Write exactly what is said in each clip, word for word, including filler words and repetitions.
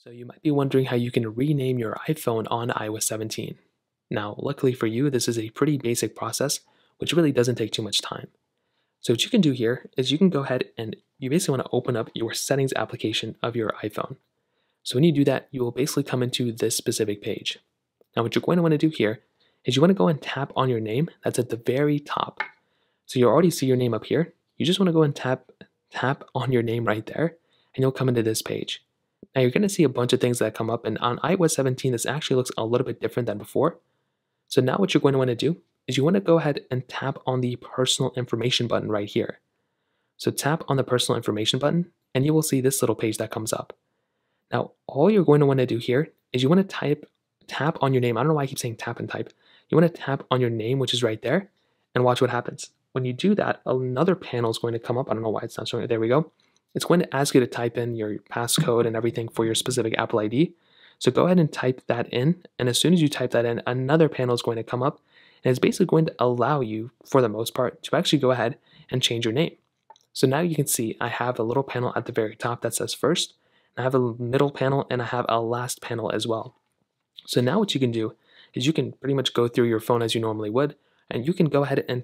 So you might be wondering how you can rename your iPhone on i O S seventeen. Now, luckily for you, this is a pretty basic process, which really doesn't take too much time. So what you can do here is you can go ahead and you basically want to open up your settings application of your iPhone. So when you do that, you will basically come into this specific page. Now what you're going to want to do here is you want to go and tap on your name that's at the very top. So you already see your name up here. You just want to go and tap, tap on your name right there, and you'll come into this page. Now you're going to see a bunch of things that come up, and on i O S seventeen, this actually looks a little bit different than before. So now what you're going to want to do is you want to go ahead and tap on the personal information button right here. So tap on the personal information button, and you will see this little page that comes up. Now, all you're going to want to do here is you want to type, tap on your name. I don't know why I keep saying tap and type. You want to tap on your name, which is right there, and watch what happens. When you do that, another panel is going to come up. I don't know why it's not showing it. There we go. It's going to ask you to type in your passcode and everything for your specific Apple I D. So go ahead and type that in. And as soon as you type that in, another panel is going to come up. And it's basically going to allow you, for the most part, to actually go ahead and change your name. So now you can see I have a little panel at the very top that says first. I have a middle panel, and I have a last panel as well. So now what you can do is you can pretty much go through your phone as you normally would, and you can go ahead and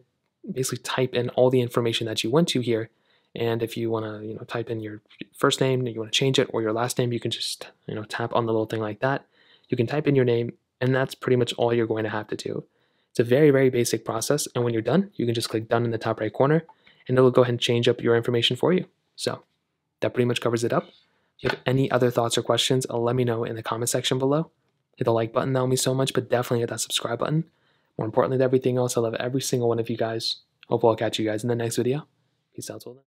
basically type in all the information that you want to here. And if you want to, you know, type in your first name, you want to change it, or your last name, you can just, you know, tap on the little thing like that. You can type in your name, and that's pretty much all you're going to have to do. It's a very, very basic process, and when you're done, you can just click done in the top right corner, and it'll go ahead and change up your information for you. So that pretty much covers it up. If you have any other thoughts or questions, let me know in the comment section below. Hit the like button, that would mean so much, but definitely hit that subscribe button. More importantly than everything else, I love every single one of you guys. Hopefully I'll catch you guys in the next video. Peace out till then.